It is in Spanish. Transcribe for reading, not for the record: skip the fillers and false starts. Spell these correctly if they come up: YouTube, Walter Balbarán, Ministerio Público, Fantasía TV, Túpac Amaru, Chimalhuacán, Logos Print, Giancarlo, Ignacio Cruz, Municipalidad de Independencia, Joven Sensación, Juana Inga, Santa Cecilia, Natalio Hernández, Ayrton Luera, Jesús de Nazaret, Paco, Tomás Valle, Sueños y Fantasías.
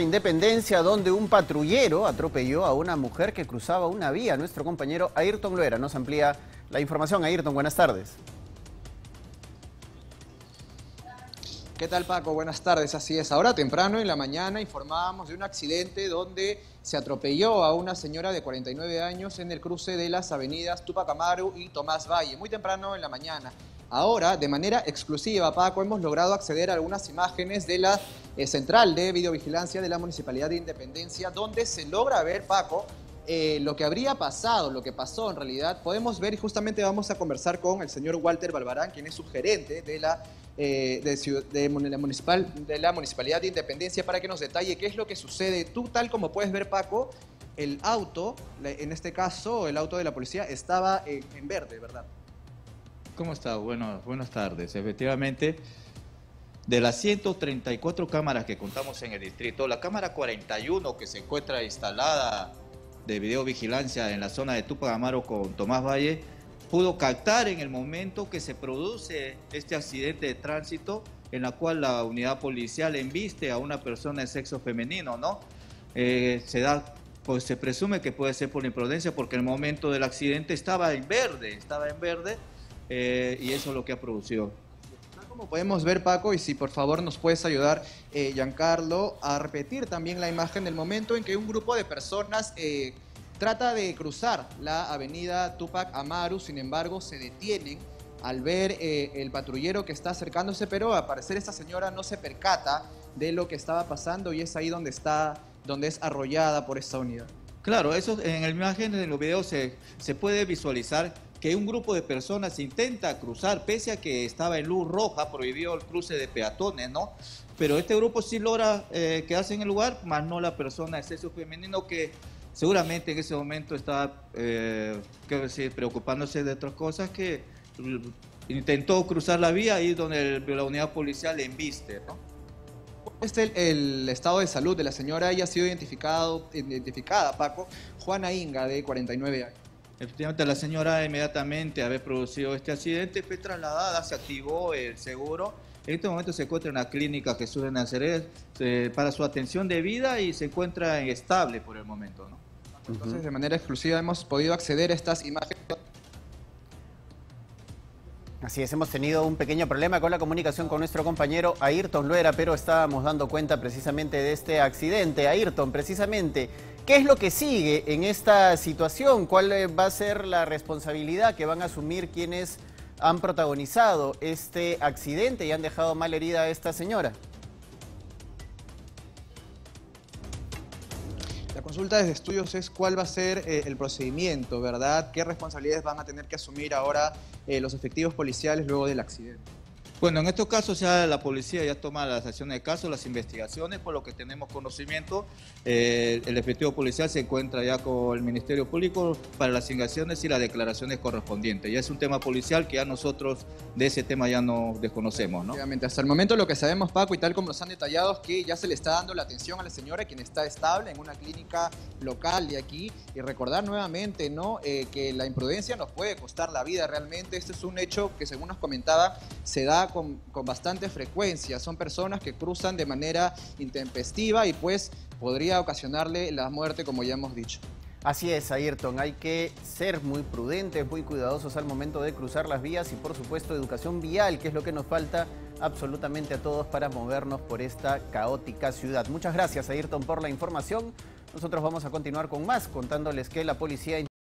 Independencia, donde un patrullero atropelló a una mujer que cruzaba una vía. Nuestro compañero Ayrton Luera nos amplía la información. Ayrton, buenas tardes. ¿Qué tal, Paco? Buenas tardes. Así es, ahora temprano en la mañana informábamos de un accidente donde se atropelló a una señora de 49 años en el cruce de las avenidas Túpac Amaru y Tomás Valle, muy temprano en la mañana. Ahora, de manera exclusiva, Paco, hemos logrado acceder a algunas imágenes de la central de videovigilancia de la Municipalidad de Independencia, donde se logra ver, Paco, lo que habría pasado, lo que pasó en realidad. Podemos ver, y justamente vamos a conversar con el señor Walter Balbarán, quien es subgerente de la Municipalidad de Independencia, para que nos detalle qué es lo que sucede. Tú, tal como puedes ver, Paco, el auto, en este caso el auto de la policía, estaba en verde, ¿verdad? ¿Cómo está? Buenas tardes. Efectivamente, de las 134 cámaras que contamos en el distrito, la cámara 41 que se encuentra instalada de videovigilancia en la zona de Túpac Amaru con Tomás Valle, pudo captar en el momento que se produce este accidente de tránsito en la cual la unidad policial embiste a una persona de sexo femenino, ¿no? Pues se presume que puede ser por imprudencia porque en el momento del accidente estaba en verde. Y eso es lo que ha producido. Como podemos ver, Paco, y si por favor nos puedes ayudar, Giancarlo, a repetir también la imagen del momento en que un grupo de personas trata de cruzar la avenida Túpac Amaru, sin embargo se detienen al ver el patrullero que está acercándose, pero al parecer esta señora no se percata de lo que estaba pasando y es ahí donde es arrollada por esta unidad. Claro, eso en la imagen, en los videos se puede visualizar que un grupo de personas intenta cruzar, pese a que estaba en luz roja, prohibió el cruce de peatones, ¿no? Pero este grupo sí logra quedarse en el lugar, más no la persona de sexo femenino que seguramente en ese momento estaba preocupándose de otras cosas, que intentó cruzar la vía ahí donde la unidad policial le embiste, ¿no? El estado de salud de la señora ya ha sido identificada, Paco, Juana Inga, de 49 años. Efectivamente, la señora inmediatamente haber producido este accidente fue trasladada, se activó el seguro. En este momento se encuentra en la clínica Jesús de Nazaret para su atención debida y se encuentra estable por el momento, ¿no? Entonces, de manera exclusiva hemos podido acceder a estas imágenes. Así es, hemos tenido un pequeño problema con la comunicación con nuestro compañero Ayrton Luera, pero estábamos dando cuenta precisamente de este accidente. Ayrton, precisamente, ¿qué es lo que sigue en esta situación? ¿Cuál va a ser la responsabilidad que van a asumir quienes han protagonizado este accidente y han dejado mal herida a esta señora? La consulta desde estudios es cuál va a ser el procedimiento, ¿verdad? ¿Qué responsabilidades van a tener que asumir ahora los efectivos policiales luego del accidente? Bueno, en estos casos ya la policía ya toma las acciones de caso, las investigaciones, por lo que tenemos conocimiento. El efectivo policial se encuentra ya con el Ministerio Público para las investigaciones y las declaraciones correspondientes. Ya es un tema policial que ya nosotros de ese tema ya nos desconocemos, ¿no? Obviamente, hasta el momento lo que sabemos, Paco, y tal como nos han detallado, es que ya se le está dando la atención a la señora, quien está estable en una clínica local de aquí. Y recordar nuevamente, ¿no?, que la imprudencia nos puede costar la vida realmente. Este es un hecho que, según nos comentaba, se da con bastante frecuencia. Son personas que cruzan de manera intempestiva y pues podría ocasionarle la muerte, como ya hemos dicho. Así es, Ayrton, hay que ser muy prudentes, muy cuidadosos al momento de cruzar las vías y por supuesto educación vial, que es lo que nos falta absolutamente a todos para movernos por esta caótica ciudad. Muchas gracias, Ayrton, por la información. Nosotros vamos a continuar con más, contándoles que la policía